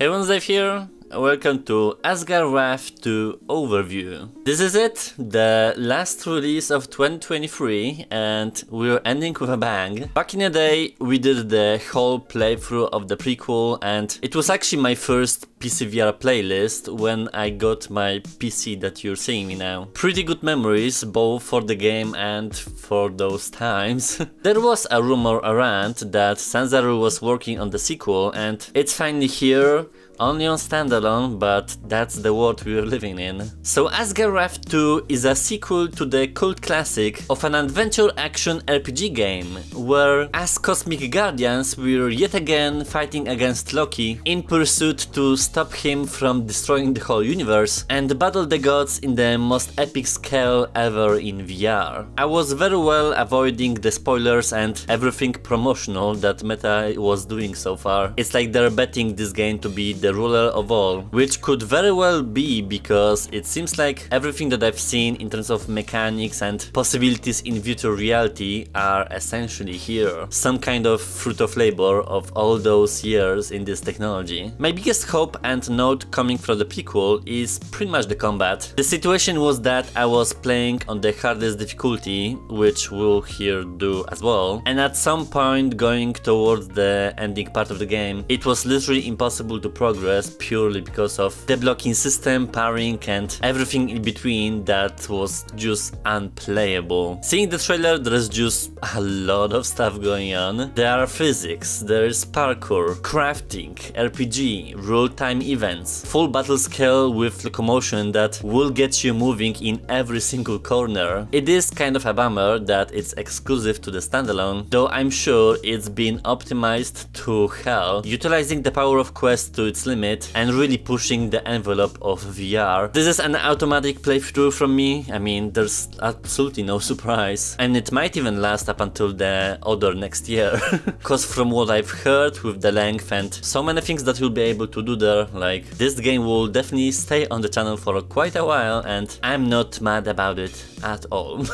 Hey, once Dave here, welcome to Asgard's Wrath 2 overview. This is it, the last release of 2023, and we're ending with a bang. Back in the day, we did the whole playthrough of the prequel, and it was actually my first PCVR playlist when I got my PC that you're seeing me now. Pretty good memories, both for the game and for those times. There was a rumor around that Sanzaru was working on the sequel, and it's finally here, only on standalone, but that's the world we're living in. So Asgard's Wrath 2 is a sequel to the cult classic of an adventure action RPG game, where as cosmic guardians we're yet again fighting against Loki in pursuit to stop him from destroying the whole universe and battle the gods in the most epic scale ever in VR. I was very well avoiding the spoilers and everything promotional that Meta was doing so far. It's like they're betting this game to be the ruler of all, which could very well be, because it seems like everything that I've seen in terms of mechanics and possibilities in virtual reality are essentially here. Some kind of fruit of labor of all those years in this technology. My biggest hope and note coming from the prequel is pretty much the combat. The situation was that I was playing on the hardest difficulty, which we'll here do as well, and at some point going towards the ending part of the game, it was literally impossible to progress purely because of the blocking system, parrying and everything in between that was just unplayable. Seeing the trailer, there's just a lot of stuff going on. There are physics, there's parkour, crafting, RPG, real-time events, full battle scale with locomotion that will get you moving in every single corner. It is kind of a bummer that it's exclusive to the standalone, though I'm sure it's been optimized to hell, utilizing the power of Quest to its limit and really pushing the envelope of VR. This is an automatic playthrough from me. I mean, there's absolutely no surprise, and it might even last up until the other next year, cause from what I've heard with the length and so many things that you'll be able to do there, like, this game will definitely stay on the channel for quite a while, and I'm not mad about it at all.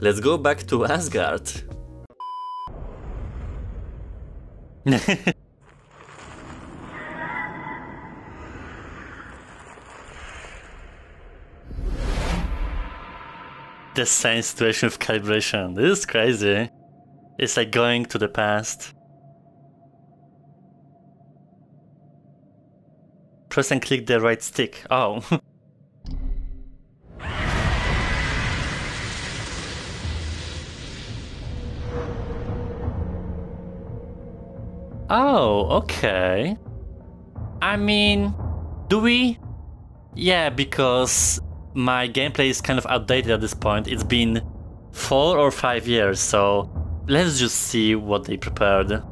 Let's go back to Asgard. The same situation with calibration, this is crazy. It's like going to the past. Press and click the right stick, oh. Oh, okay. I mean, do we? Yeah, because my gameplay is kind of outdated at this point. It's been 4 or 5 years, so let's just see what they prepared.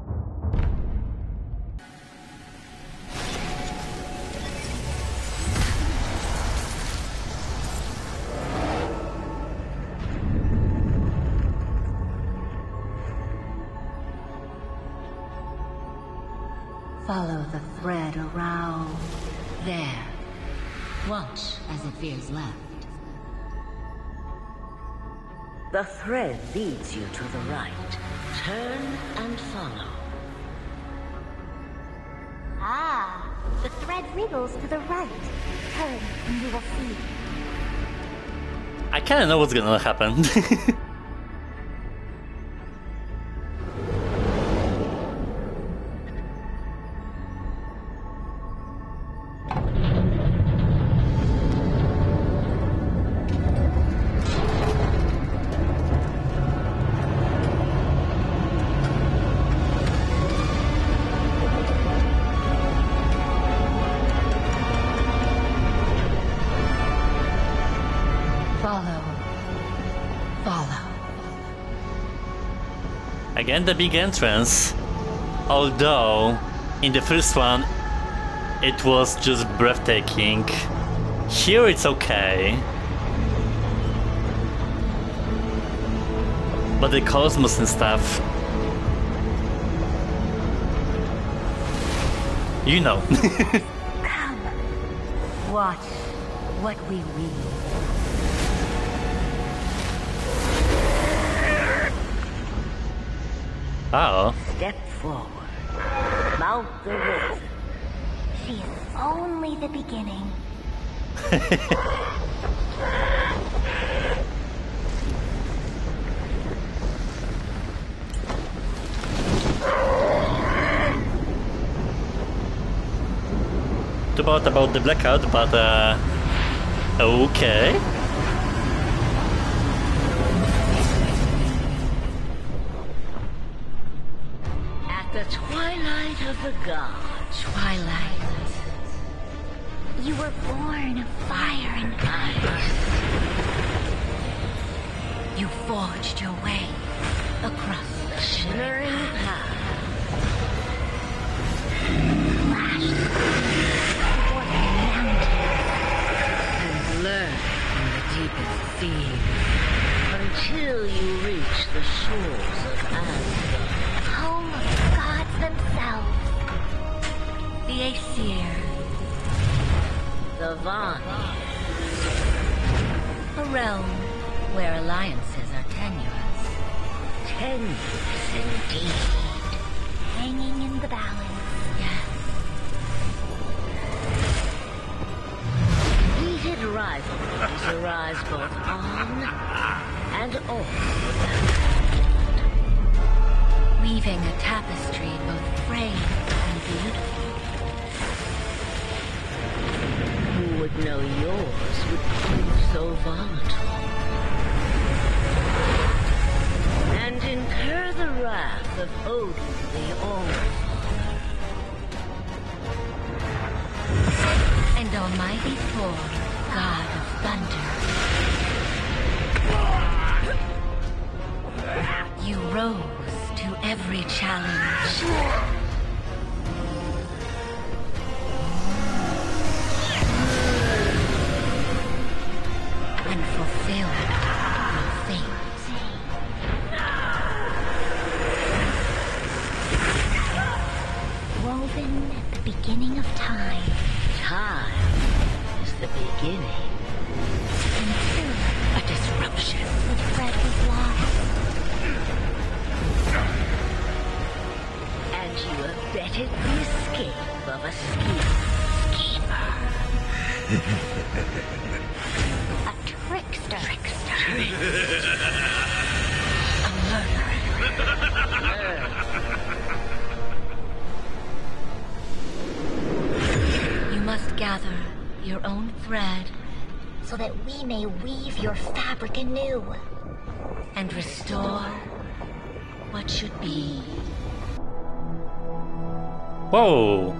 Follow the thread around there. Watch as it veers left. The thread leads you to the right. Turn and follow. Ah, the thread wriggles to the right. Turn and you will see. I kinda know what's gonna happen. Again, the big entrance, although in the first one it was just breathtaking. Here it's okay, but the cosmos and stuff, you know. Come, watch what we read. Step forward. Mount the roof. This is only the beginning. Too bad about the blackout, but okay. At the twilight of the god, twilight, you were born of fire and ice. You forged your way across the shimmering path. Until you reach the shores of Asgard, home of the gods themselves, the Aesir, the Vaan, a realm where alliances are tenuous, indeed, hanging in the balance. Rivalries arise both on and off, weaving a tapestry both framed and beautiful. Who would know yours would prove so volatile and incur the wrath of Odin the Allfather and Almighty Thor, god of thunder. You rose to every challenge, and fulfilled your fate. Woven at the beginning of time. The beginning. Until a disruption with Fred was lost. And you abetted the escape of a schemer. A trickster. A murderer. You must gather your own thread, so that we may weave your fabric anew and restore what should be. Whoa!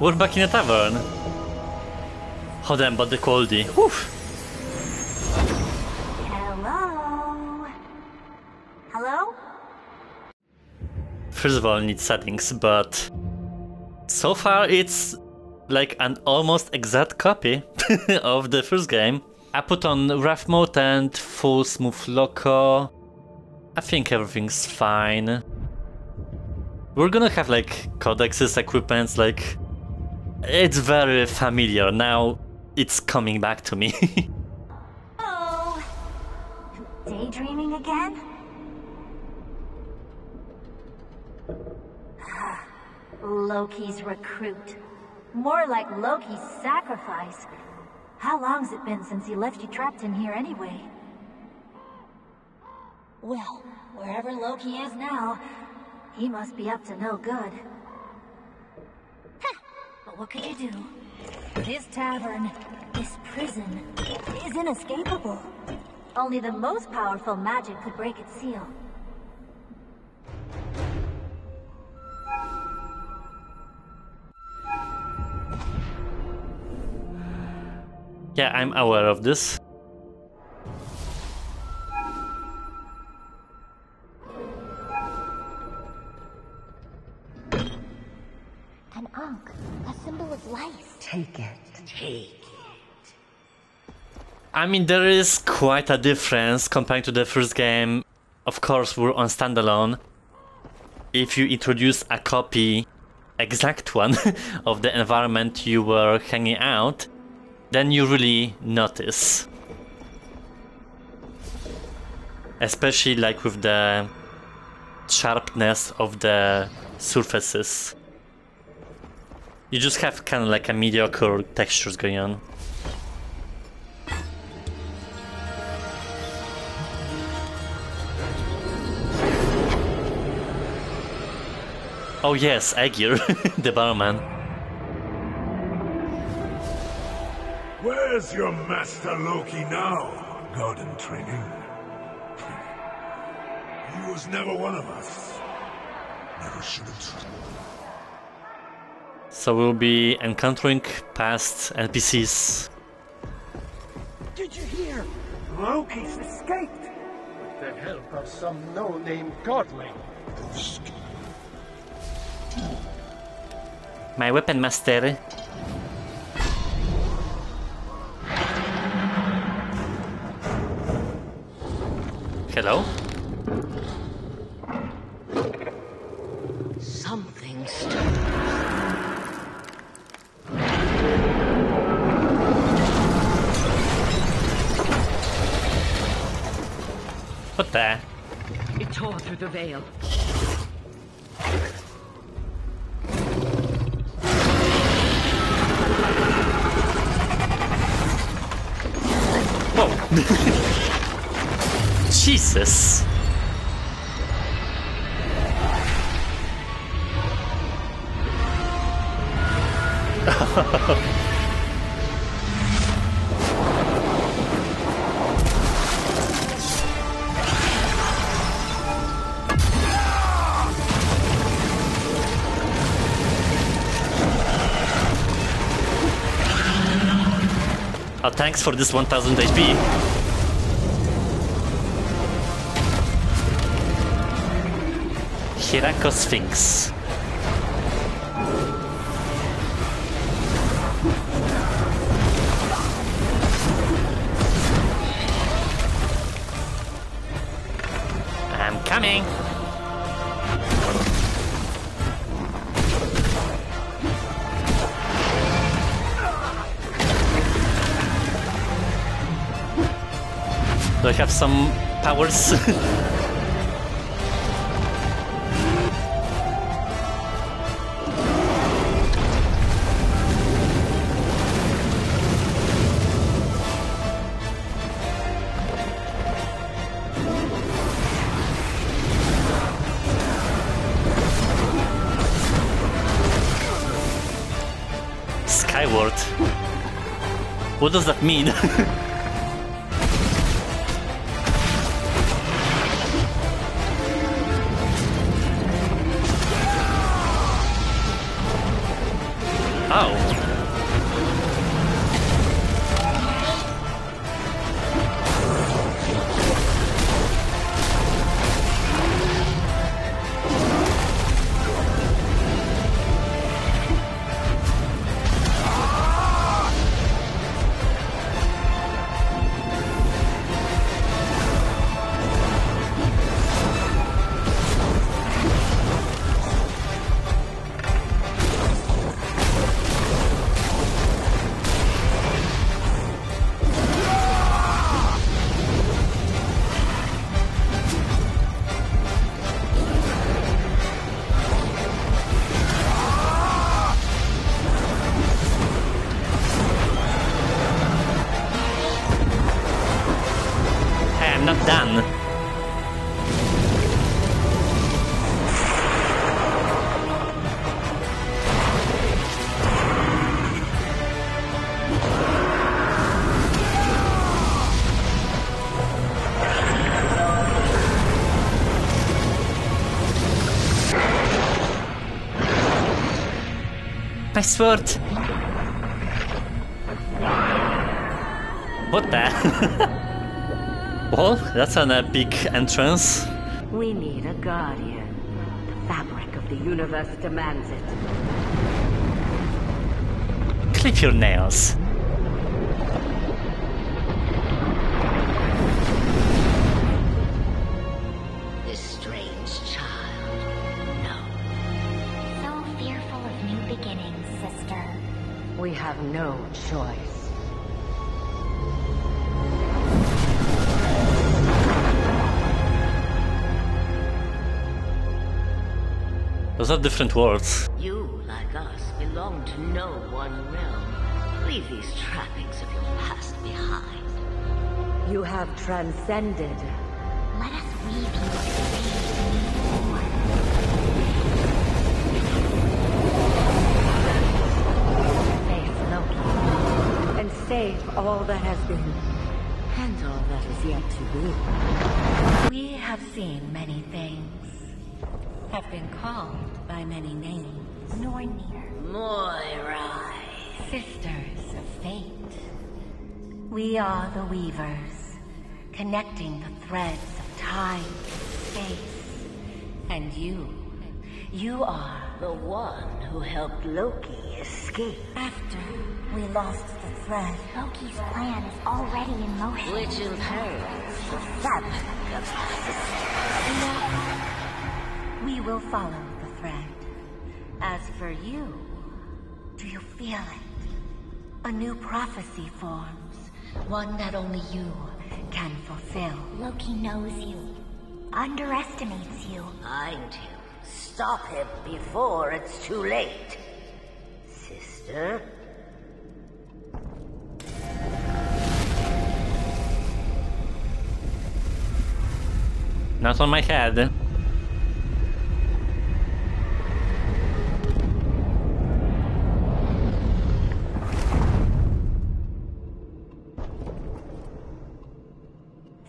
We're back in a tavern. Hold on, but the coldie. Oof. Hello. Hello. First of all, I need settings, but so far it's like an almost exact copy of the first game. I put on rough mode and full smooth loco. I think everything's fine. We're gonna have like codexes, equipments, like it's very familiar now. It's coming back to me. Oh, daydreaming again? Loki's recruit. More like Loki's sacrifice. How long's it been since he left you trapped in here anyway? Well, wherever Loki is now, he must be up to no good. Huh. But what could you do? This tavern, this prison, is inescapable. Only the most powerful magic could break its seal. Yeah, I'm aware of this. An ankh, a symbol of life. Take it. Take it. I mean, there is quite a difference compared to the first game. Of course, we're on standalone. If you introduce a copy, exact one, of the environment you were hanging out, then you really notice. Especially like with the sharpness of the surfaces. You just have kind of like a mediocre textures going on. Oh yes, Aegir, the barman. Where's your master Loki now? Garden training? He was never one of us. Never should have. So we'll be encountering past NPCs. Did you hear? Loki's escaped! With the help of some no-name godling. My weapon master. Hello? Something stole. What the? It tore through the veil. Jesus. Oh, thanks for this 1000 HP. Sphinx. I'm coming. Do I have some powers? What does that mean? Sword. What the? Well, that's an epic entrance. We need a guardian. The fabric of the universe demands it. Clip your nails. No choice. Those are different words. You, like us, belong bound to no one realm. Leave these trappings of your past behind. You have transcended. Let us weave you away. Face Loki and save all that has been and all that is yet to be. We have seen many things, have been called by many names. Nornir, Moirai, sisters of fate. We are the weavers, connecting the threads of time and space. And you are the one who helped Loki escape. After we lost the thread, Loki's plan is already in motion, which imperils the fabric of the system. We will follow the thread. As for you, do you feel it? A new prophecy forms, one that only you can fulfill. Loki knows you, underestimates you. Find him, stop him before it's too late. Sister? Not on my head.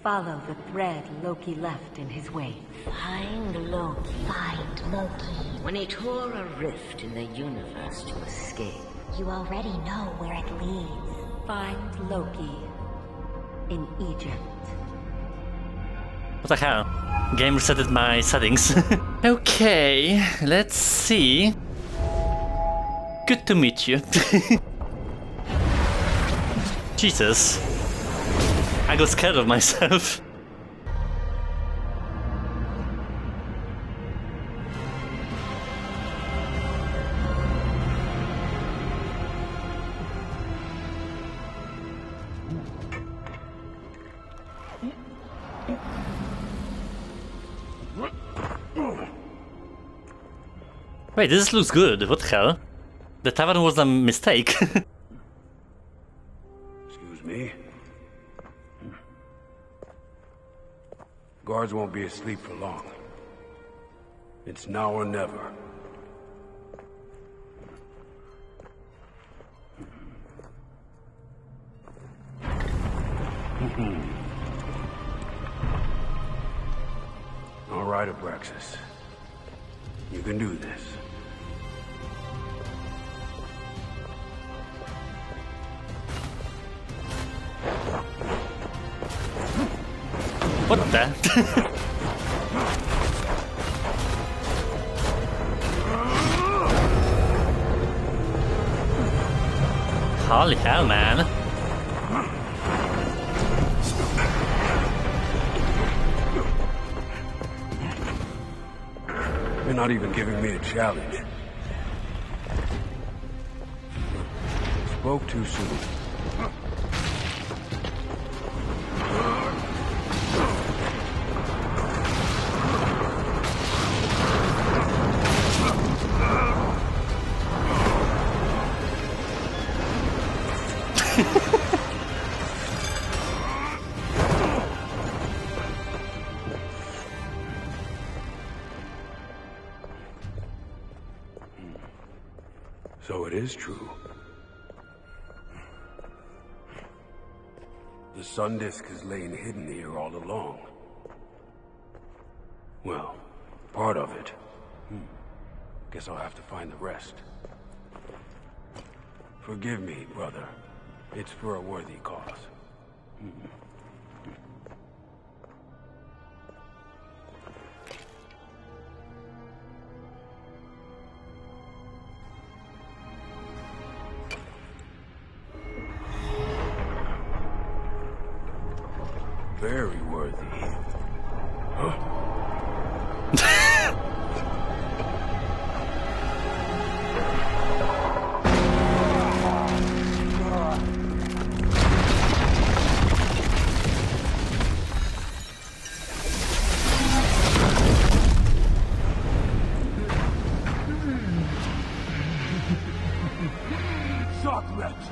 Follow the thread Loki left in his way. Find Loki. Find Loki. When he tore a rift in the universe to escape. You already know where it leads. Find Loki in Egypt. What the hell? Game resetted my settings. Okay, let's see. Good to meet you. Jesus. I got scared of myself. Wait, this looks good. What the hell? The tavern was a mistake. Excuse me. Guards won't be asleep for long. It's now or never. All right, Abraxas. You can do this. What the? Holy hell, man. You're not even giving me a challenge. Spoke too soon. So it is true. The sun disk has lain hidden here all along. Well, part of it. Guess I'll have to find the rest. Forgive me, brother. It's for a worthy cause. Very worthy. Huh? chocolate.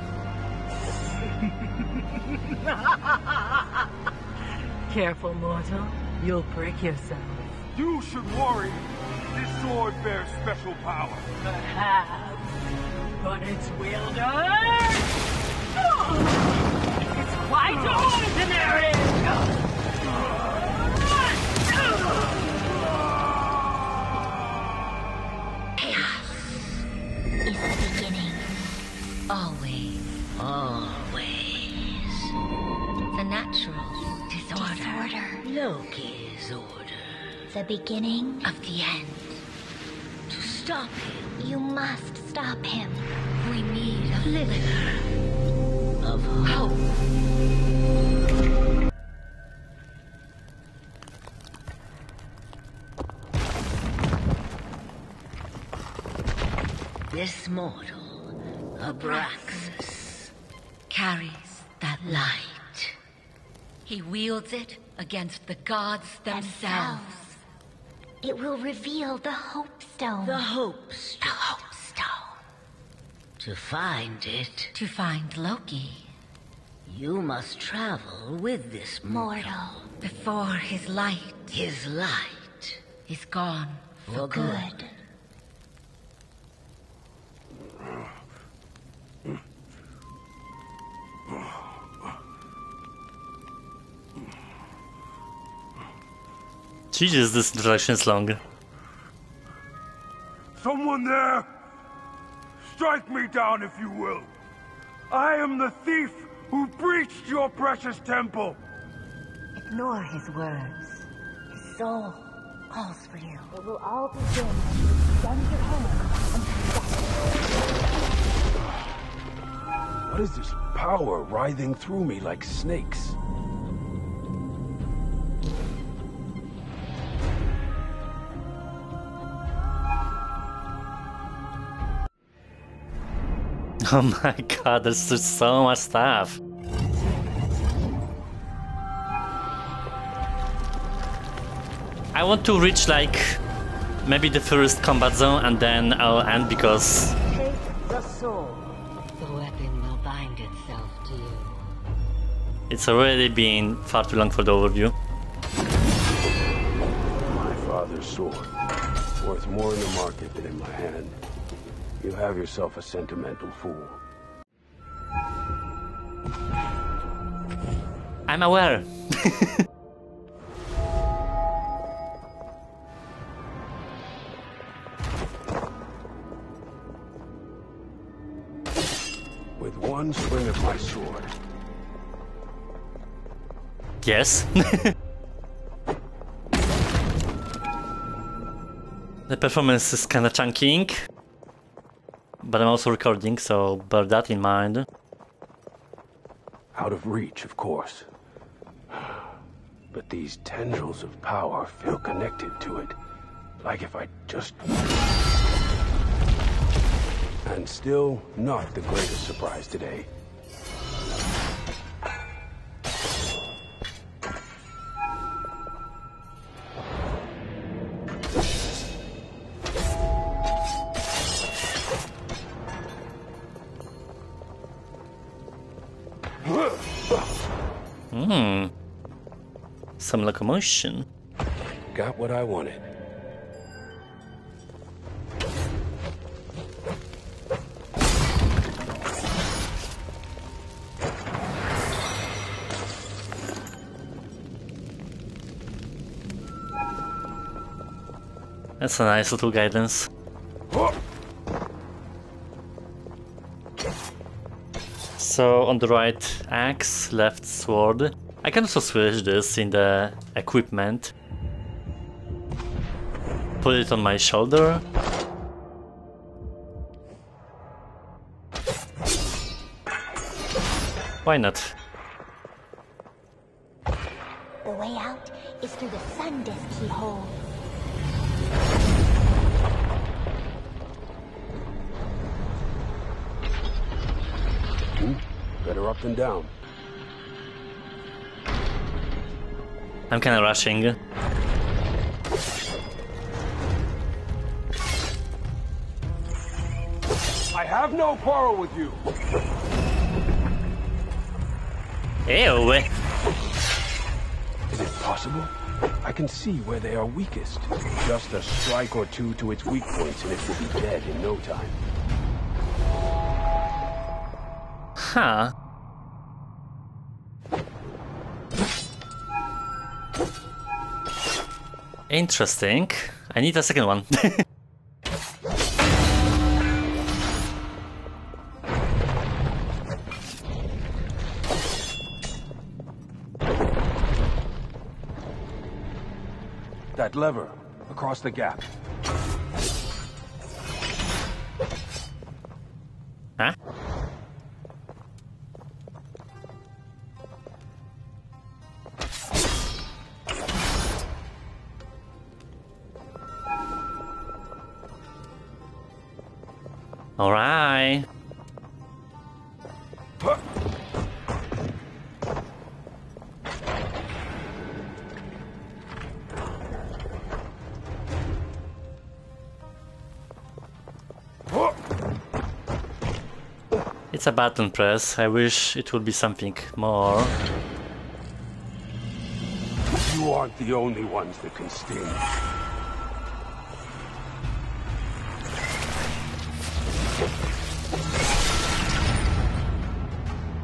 Careful, mortal. You'll prick yourself. You should worry. This sword bears special power. Perhaps. But its wielder... it's quite ordinary! Chaos is the beginning. Always. The natural disorder. Loki's order. The beginning of the end. To stop him, you must stop him. We need a little of hope. This mortal, Abraxas, carries that light. He wields it against the gods themselves. It will reveal the Hope Stone. The Hope Stone. The Hope Stone. To find it... to find Loki. You must travel with this mortal. Before his light... his light... is gone for good. Jesus, this introduction is longer. Someone there! Strike me down if you will. I am the thief who breached your precious temple. Ignore his words. His soul calls for you. It will all begin when you send your home and possess it. What is this power writhing through me like snakes? Oh my god, there's just so much stuff. I want to reach like maybe the first combat zone and then I'll end because... Take the sword. The weapon will bind itself to you. It's already been far too long for the overview. My father's sword, worth more in the market than in my hand. You have yourself a sentimental fool. I'm aware. With one swing of my sword. Yes. The performance is kinda chunking. But I'm also recording, so bear that in mind. Out of reach, of course. But these tendrils of power feel connected to it. Like if I just... And still not the greatest surprise today. Some locomotion. Got what I wanted. That's a nice little guidance. So on the right axe, left sword. I can also switch this in the equipment. Put it on my shoulder. Why not? The way out is through the sun disk keyhole. Better up than down. I'm kind of rushing. I have no quarrel with you. Ew. Is it possible? I can see where they are weakest. Just a strike or two to its weak points and it will be dead in no time. Huh. Interesting. I need a second one. That lever, across the gap. Huh? All right. It's a button press. I wish it would be something more. You aren't the only ones that can sting.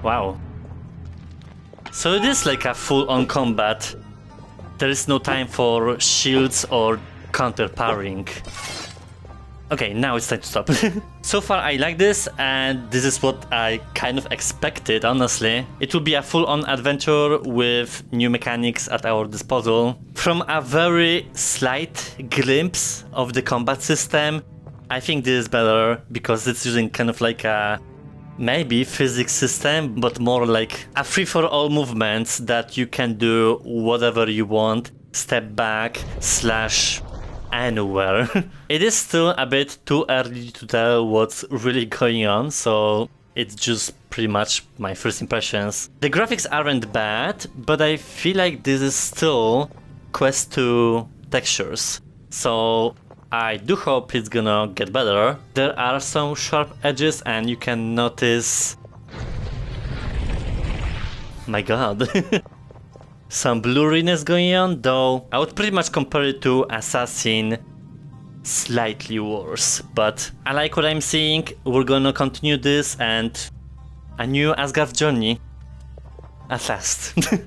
Wow. So it is like a full-on combat. There is no time for shields or counter-parrying. Okay, now it's time to stop. So far I like this, and this is what I kind of expected, honestly. It will be a full-on adventure with new mechanics at our disposal. From a very slight glimpse of the combat system, I think this is better because it's using kind of like a maybe physics system, but more like a free-for-all movements that you can do whatever you want, step back, slash, anywhere. It is still a bit too early to tell what's really going on, so it's just pretty much my first impressions. The graphics aren't bad, but I feel like this is still Quest 2 textures, so I do hope it's gonna get better. There are some sharp edges and you can notice... my god. Some blurriness going on, though I would pretty much compare it to Assassin, slightly worse. But I like what I'm seeing, we're gonna continue this and a new Asgard journey. At last.